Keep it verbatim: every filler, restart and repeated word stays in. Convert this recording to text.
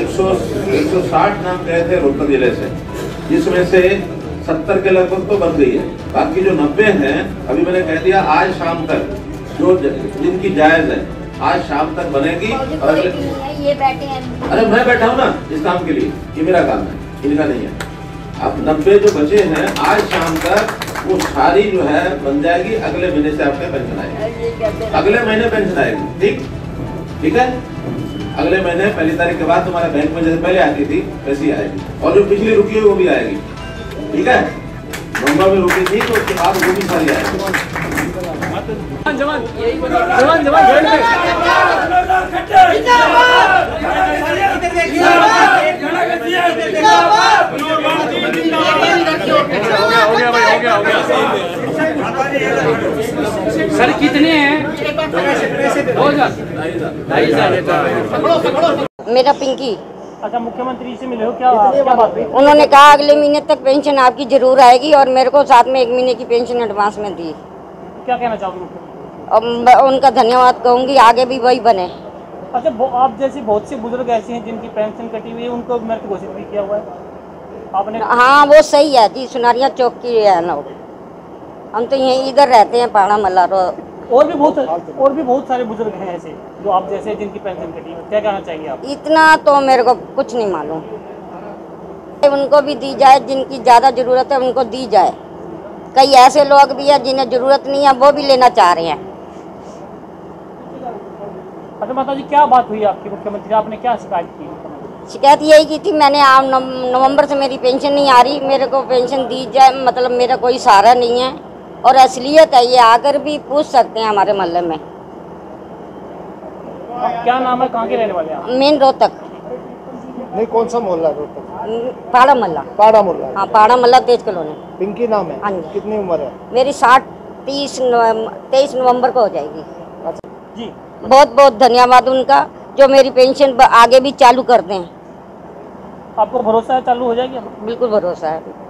एक सौ साठ नाम गए थे रोहतक जिले से, जिसमें से सत्तर के लगभग तो बन गई है, बाकी जो नब्बे हैं अभी मैंने कह दिया आज शाम तक जो जिनकी जायज है आज शाम तक बनेगी। और ये बैठे हैं, अरे मैं बैठा हूँ ना इस काम के लिए, ये मेरा काम है, इनका नहीं है। अब नब्बे जो बचे हैं आज शाम तक वो सारी जो है बन जाएगी, अगले महीने से आपके पेंशन आएगी, अगले महीने पेंशन आएगी। ठीक ठीक है, अगले महीने पहली तारीख के बाद तुम्हारे बैंक में जैसे पहले आती थी वैसी आएगी, और जो पिछली रुकी हुई वो भी आएगी। ठीक है, नवंबर में रुकी थी तो उसके बाद वो भी सारी आएगी। सर कितने हैं? दो हजार ढाई हजार। मेरा पिंकी। अच्छा, मुख्यमंत्री से मिले हो, क्या क्या बात हुई? उन्होंने कहा अगले महीने तक पेंशन आपकी जरूर आएगी, और मेरे को साथ में एक महीने की पेंशन एडवांस में दी। क्या कहना चाहोगे? और उनका धन्यवाद कहूँगी, आगे भी वही बने। अच्छा, आप जैसे बहुत से बुजुर्ग ऐसे हैं जिनकी पेंशन कटी हुई है, उनको मृत घोषित भी किया हुआ है आपने? हाँ वो सही है जी, सुनारिया चौक की है ना, हम तो यहीं इधर रहते हैं पाड़ा मल्लारो। और भी बहुत और भी बहुत सारे बुजुर्ग हैं ऐसे जो आप जैसे जिनकी पेंशन कटी है, क्या कहना चाहिए आप? इतना तो मेरे को कुछ नहीं मालूम, उनको भी दी जाए जिनकी ज़्यादा ज़रूरत है, उनको दी जाए। कई ऐसे लोग भी हैं जिन्हें ज़रूरत नहीं है, वो भी लेना चाह रहे हैं। अच्छा माता जी, क्या बात हुई आपकी मुख्यमंत्री, आपने क्या शिकायत की? शिकायत यही की थी मैंने, आप नवंबर से मेरी पेंशन नहीं आ रही, मेरे को पेंशन दी जाए, मतलब मेरा कोई सहारा नहीं है। और असलियत है, ये आकर भी पूछ सकते हैं हमारे मोहल्ले में। क्या नाम है, कहाँ के रहने वाले हैं? मेन रोहतक। नहीं, कौन सा मोहल्ला? रोहतक पाड़ा मोहल्ला। पाड़ा मोहल्ला, हाँ पाड़ा मोहल्ला, तेज कॉलोनी। पिंकी नाम है। हाँ जी। कितनी उम्र है? मेरी साठ तीस तेईस नवम्बर को हो जाएगी। अच्छा जी, बहुत बहुत धन्यवाद उनका, जो मेरी पेंशन आगे भी चालू कर दें। आपको भरोसा है चालू हो जाएगी? बिल्कुल भरोसा है।